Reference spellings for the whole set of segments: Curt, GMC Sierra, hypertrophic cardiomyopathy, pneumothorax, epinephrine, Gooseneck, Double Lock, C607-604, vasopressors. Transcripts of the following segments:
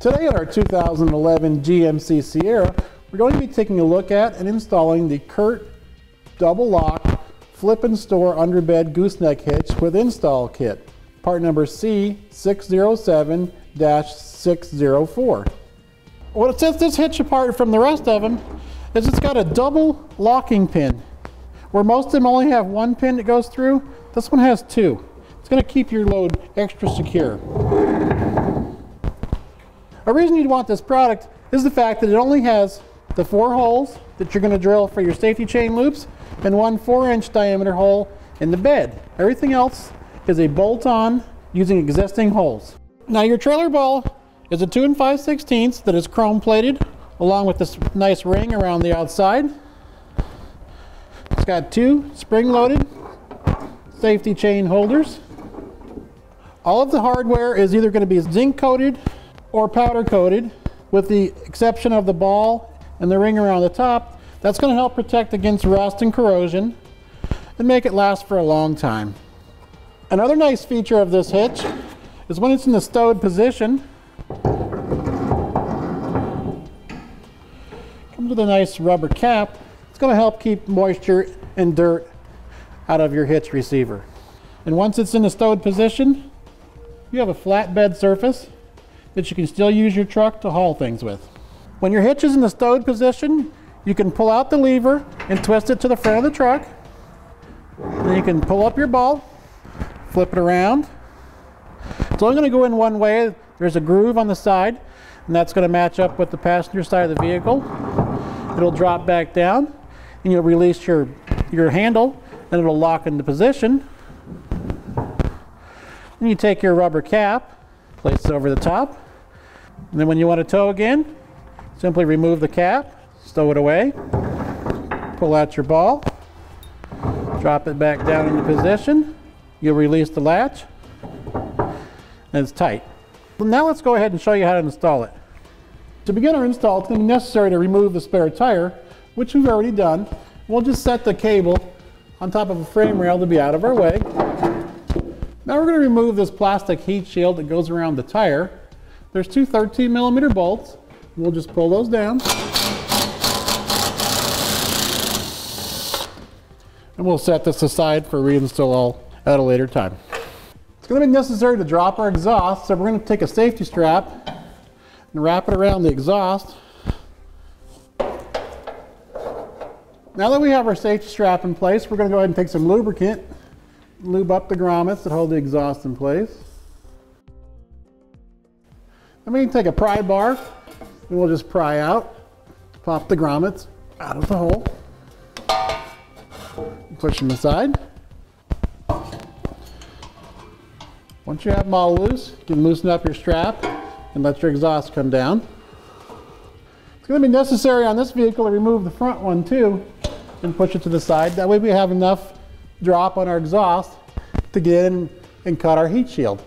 Today in our 2011 GMC Sierra, we're going to be taking a look at and installing the Curt double lock flip and store underbed gooseneck hitch with install kit, part number C607-604. What sets this hitch apart from the rest of them is it's got a double locking pin. Where most of them only have one pin that goes through, this one has two. It's going to keep your load extra secure. A reason you'd want this product is the fact that it only has the four holes that you're going to drill for your safety chain loops and one 4-inch diameter hole in the bed. Everything else is a bolt-on using existing holes. Now your trailer ball is a 2 5/16 that is chrome plated along with this nice ring around the outside. It's got two spring-loaded safety chain holders. All of the hardware is either going to be zinc coated or powder coated, with the exception of the ball and the ring around the top. That's going to help protect against rust and corrosion and make it last for a long time. Another nice feature of this hitch is when it's in the stowed position, comes with a nice rubber cap. It's going to help keep moisture and dirt out of your hitch receiver. And once it's in the stowed position, you have a flatbed surface that you can still use your truck to haul things with. When your hitch is in the stowed position, you can pull out the lever and twist it to the front of the truck. Then you can pull up your ball, flip it around. It's only going to go in one way. There's a groove on the side, and that's going to match up with the passenger side of the vehicle. It'll drop back down, and you'll release your handle, and it'll lock into position. And you take your rubber cap, place it over the top, and then when you want to tow again, simply remove the cap, stow it away, pull out your ball, drop it back down into position, you'll release the latch, and it's tight. Well, now let's go ahead and show you how to install it. To begin our install, it's going to be necessary to remove the spare tire, which we've already done. We'll just set the cable on top of a frame rail to be out of our way. Now we're going to remove this plastic heat shield that goes around the tire. There's two 13-millimeter bolts. We'll just pull those down. And we'll set this aside for reinstall at a later time. It's going to be necessary to drop our exhaust, so we're going to take a safety strap and wrap it around the exhaust. Now that we have our safety strap in place, we're going to go ahead and take some lubricant. Lube up the grommets that hold the exhaust in place. Then we can take a pry bar and we'll just pry out, pop the grommets out of the hole, push them aside. Once you have them all loose, you can loosen up your strap and let your exhaust come down. It's going to be necessary on this vehicle to remove the front one too and push it to the side. That way we have enough drop on our exhaust to get in and cut our heat shield.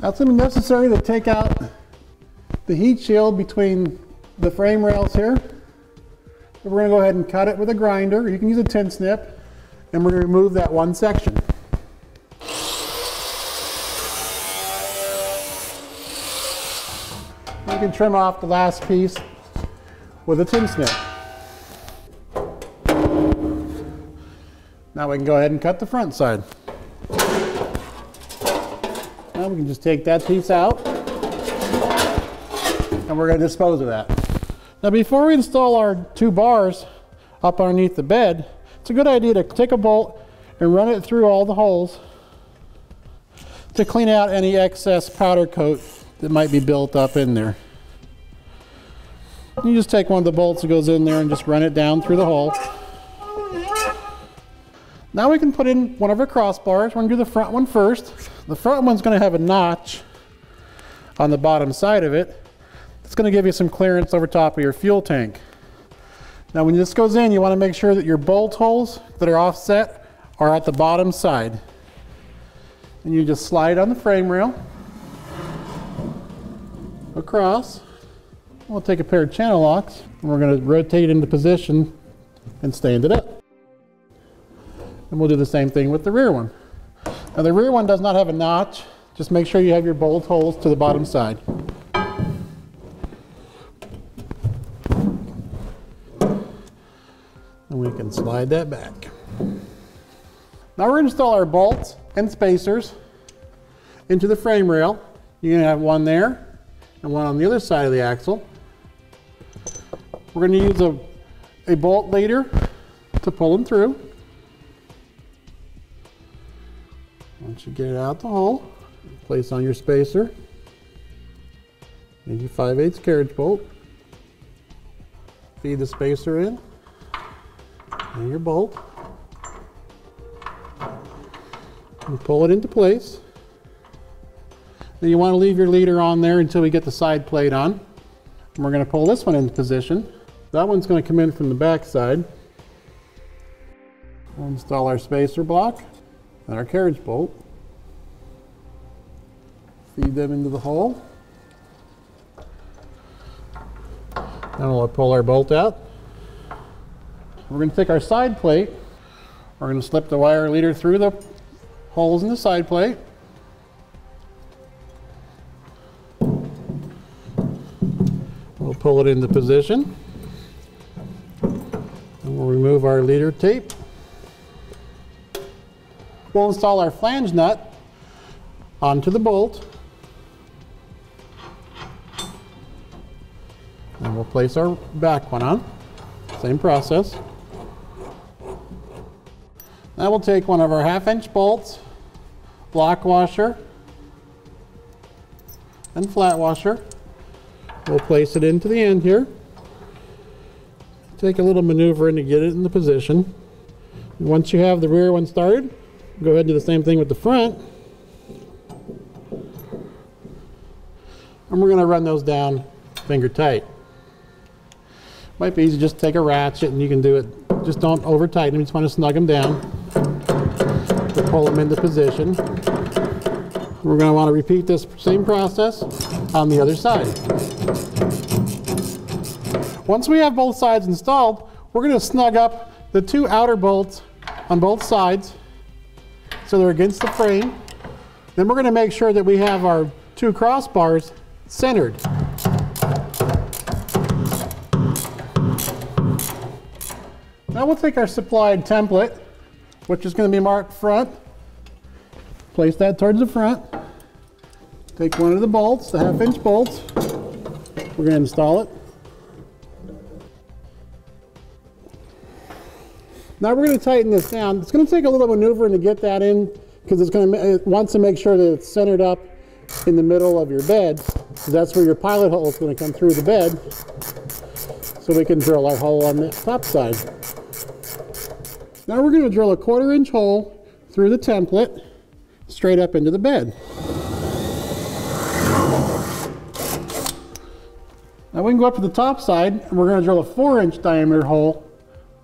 Now it's going to be necessary to take out the heat shield between the frame rails here. We're going to go ahead and cut it with a grinder. You can use a tin snip, and we're going to remove that one section. You can trim off the last piece with a tin snip. Now we can go ahead and cut the front side. Now we can just take that piece out and we're going to dispose of that. Now before we install our two bars up underneath the bed, it's a good idea to take a bolt and run it through all the holes to clean out any excess powder coat that might be built up in there. You just take one of the bolts that goes in there and just run it down through the hole. Now we can put in one of our crossbars. We're going to do the front one first. The front one's going to have a notch on the bottom side of it. It's going to give you some clearance over top of your fuel tank. Now when this goes in, you want to make sure that your bolt holes that are offset are at the bottom side. And you just slide on the frame rail across. We'll take a pair of channel locks and we're going to rotate it into position and stand it up. And we'll do the same thing with the rear one. Now the rear one does not have a notch. Just make sure you have your bolt holes to the bottom side. we can slide that back. Now we're gonna install our bolts and spacers into the frame rail. You're gonna have one there and one on the other side of the axle. We're gonna use a bolt leader to pull them through. Once you get it out the hole, place on your spacer. Need your 5/8 carriage bolt. Feed the spacer in and your bolt. And pull it into place. Then you want to leave your leader on there until we get the side plate on. And we're going to pull this one into position. That one's going to come in from the back side. We'll install our spacer block and our carriage bolt. Feed them into the hole. Then we'll pull our bolt out. We're going to take our side plate. We're going to slip the wire leader through the holes in the side plate. We'll pull it into position. And we'll remove our leader tape. We'll install our flange nut onto the bolt. And we'll place our back one on. Same process. Now we'll take one of our 1/2-inch bolts, block washer, and flat washer. We'll place it into the end here. Take a little maneuvering to get it into position. And once you have the rear one started, go ahead and do the same thing with the front. And we're going to run those down finger tight. Might be easy to just take a ratchet and you can do it. Just don't over tighten them, you just want to snug them down to pull them into position. We're going to want to repeat this same process on the other side. Once we have both sides installed, we're going to snug up the two outer bolts on both sides so they're against the frame. Then we're going to make sure that we have our two crossbars centered. Now we'll take our supplied template, which is going to be marked front. Place that towards the front. Take one of the bolts, the 1/2-inch bolts. We're going to install it. Now we're going to tighten this down. It's going to take a little maneuvering to get that in because it wants to make sure that it's centered up in the middle of your bed. So that's where your pilot hole is going to come through the bed. So we can drill our hole on the top side. Now we're going to drill a 1/4-inch hole through the template straight up into the bed. Now we can go up to the top side and we're going to drill a 4-inch diameter hole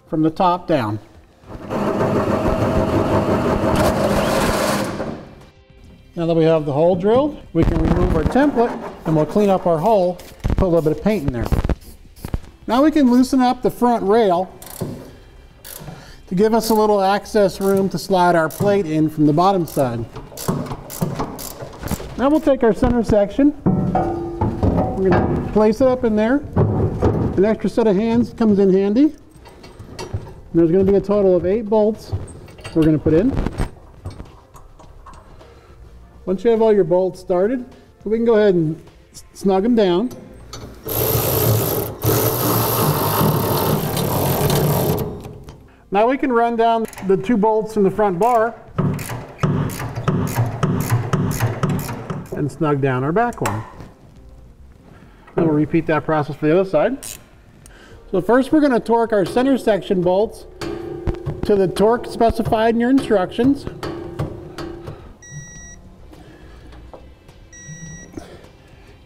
from the top down. Now that we have the hole drilled, we can remove our template and we'll clean up our hole, put a little bit of paint in there. Now we can loosen up the front rail to give us a little access room to slide our plate in from the bottom side. Now we'll take our center section, we're going to place it up in there. An extra set of hands comes in handy. And there's going to be a total of 8 bolts we're going to put in. Once you have all your bolts started, we can go ahead and snug them down. Now we can run down the 2 bolts from the front bar and snug down our back one. And we'll repeat that process for the other side. So first we're going to torque our center section bolts to the torque specified in your instructions.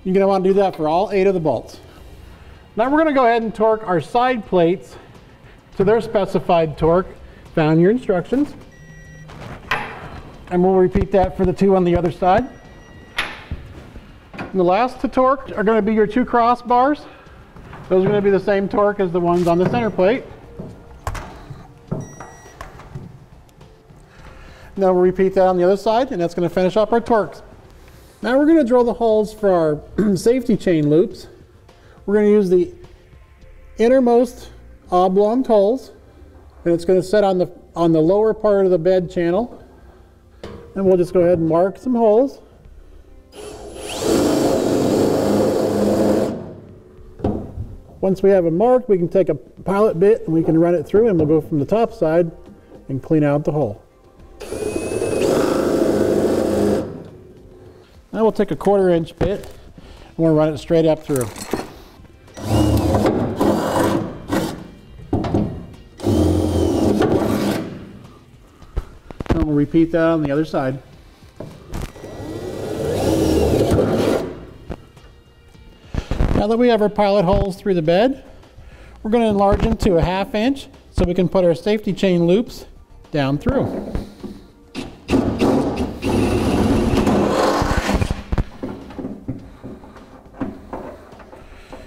You're going to want to do that for all 8 of the bolts. Now we're going to go ahead and torque our side plates to their specified torque found in your instructions. And we'll repeat that for the 2 on the other side. And the last to torque are going to be your 2 crossbars. Those are going to be the same torque as the ones on the center plate. Now we'll repeat that on the other side and that's going to finish up our torques. Now we're going to drill the holes for our safety chain loops. We're going to use the innermost oblong holes and it's going to set on the lower part of the bed channel. And we'll just go ahead and mark some holes. Once we have it marked, we can take a pilot bit and we can run it through, and we'll go from the top side and clean out the hole. Now we'll take a 1/4 inch bit and we'll run it straight up through. And we'll repeat that on the other side. Now that we have our pilot holes through the bed, we're going to enlarge them to a 1/2 inch so we can put our safety chain loops down through.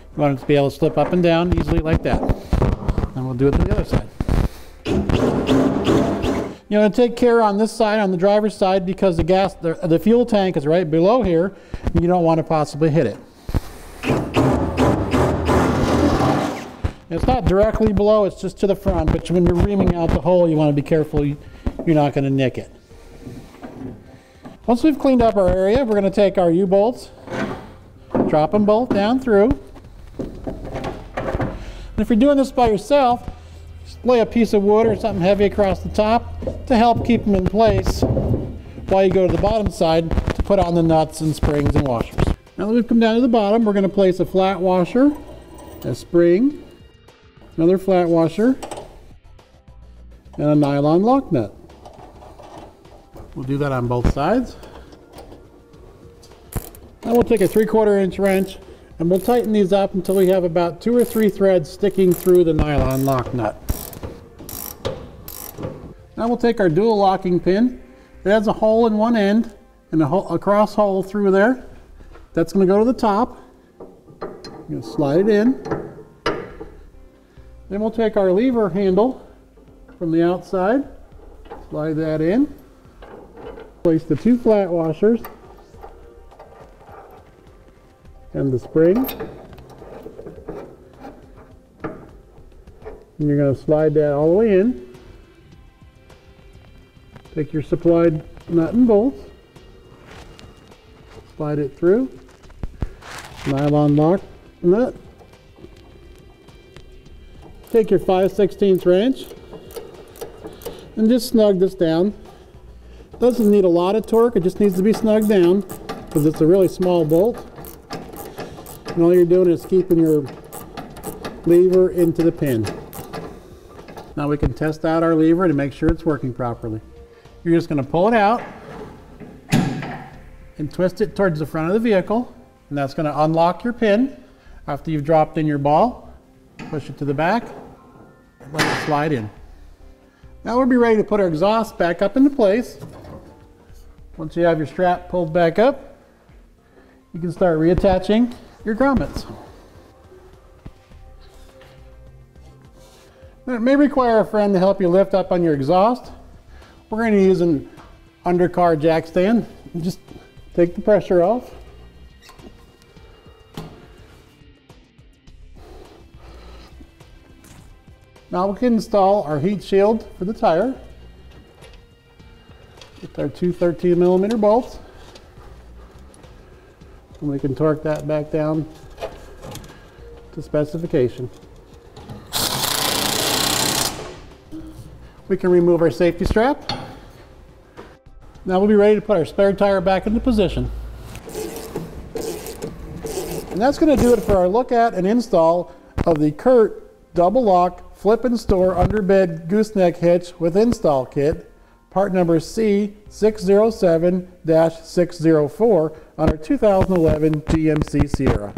You want it to be able to slip up and down easily like that. And we'll do it to the other side. You want to take care on this side, on the driver's side, because the fuel tank is right below here, and you don't want to possibly hit it. It's not directly below, it's just to the front, but when you're reaming out the hole, you want to be careful you're not going to nick it. Once we've cleaned up our area, we're going to take our U-bolts, drop them both down through. And if you're doing this by yourself, just lay a piece of wood or something heavy across the top to help keep them in place while you go to the bottom side to put on the nuts and springs and washers. Now that we've come down to the bottom, we're going to place a flat washer, a spring, another flat washer, and a nylon lock nut. We'll do that on both sides. Now we'll take a 3/4 inch wrench and we'll tighten these up until we have about 2 or 3 threads sticking through the nylon lock nut. Now we'll take our dual locking pin. It has a hole in one end and a cross hole through there. That's going to go to the top. I'm going to slide it in. Then we'll take our lever handle from the outside, slide that in, place the 2 flat washers and the spring, and you're going to slide that all the way in. Take your supplied nut and bolts, slide it through, nylon lock nut. Take your 5/16 wrench and just snug this down. Doesn't need a lot of torque, it just needs to be snugged down because it's a really small bolt. And all you're doing is keeping your lever into the pin. Now we can test out our lever to make sure it's working properly. You're just going to pull it out and twist it towards the front of the vehicle, and that's going to unlock your pin after you've dropped in your ball. Push it to the back and let it slide in. Now we'll be ready to put our exhaust back up into place. Once you have your strap pulled back up, you can start reattaching your grommets. Now, it may require a friend to help you lift up on your exhaust. We're going to use an undercar jack stand. Just take the pressure off. Now we can install our heat shield for the tire with our 2 13mm bolts, and we can torque that back down to specification. We can remove our safety strap. Now we'll be ready to put our spare tire back into position. And that's going to do it for our look at and install of the Curt Double Lock Flip and Store Underbed Gooseneck Hitch with Install Kit, part number C607-604 on our 2011 GMC Sierra.